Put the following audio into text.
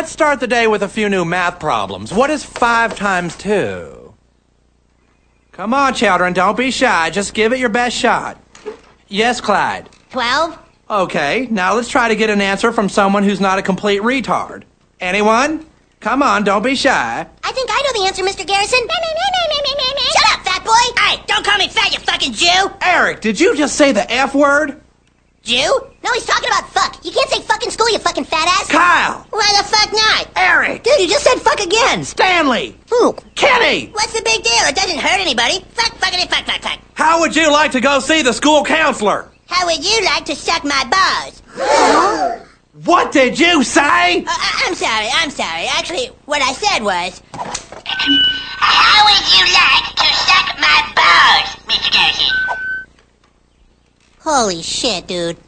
Let's start the day with a few new math problems. What is 5 times 2? Come on, children, don't be shy. Just give it your best shot. Yes, Clyde? 12. Okay, now let's try to get an answer from someone who's not a complete retard. Anyone? Come on, don't be shy. I think I know the answer, Mr. Garrison. Shut up, fat boy! Hey, don't call me fat, you fucking Jew! Eric, did you just say the F word? Jew? No, he's talking about fuck. You can't say fuck in school, you fucking fat ass. Kyle! Why the fuck not? Eric! Dude, you just said fuck again. Stanley! Who? Kenny! What's the big deal? It doesn't hurt anybody. Fuck, fuckity, fuck, fuck, fuck. How would you like to go see the school counselor? How would you like to suck my balls? What did you say? I'm sorry. Actually, what I said was... How would you like to suck my balls, Mr. Gerzy? Holy shit, dude.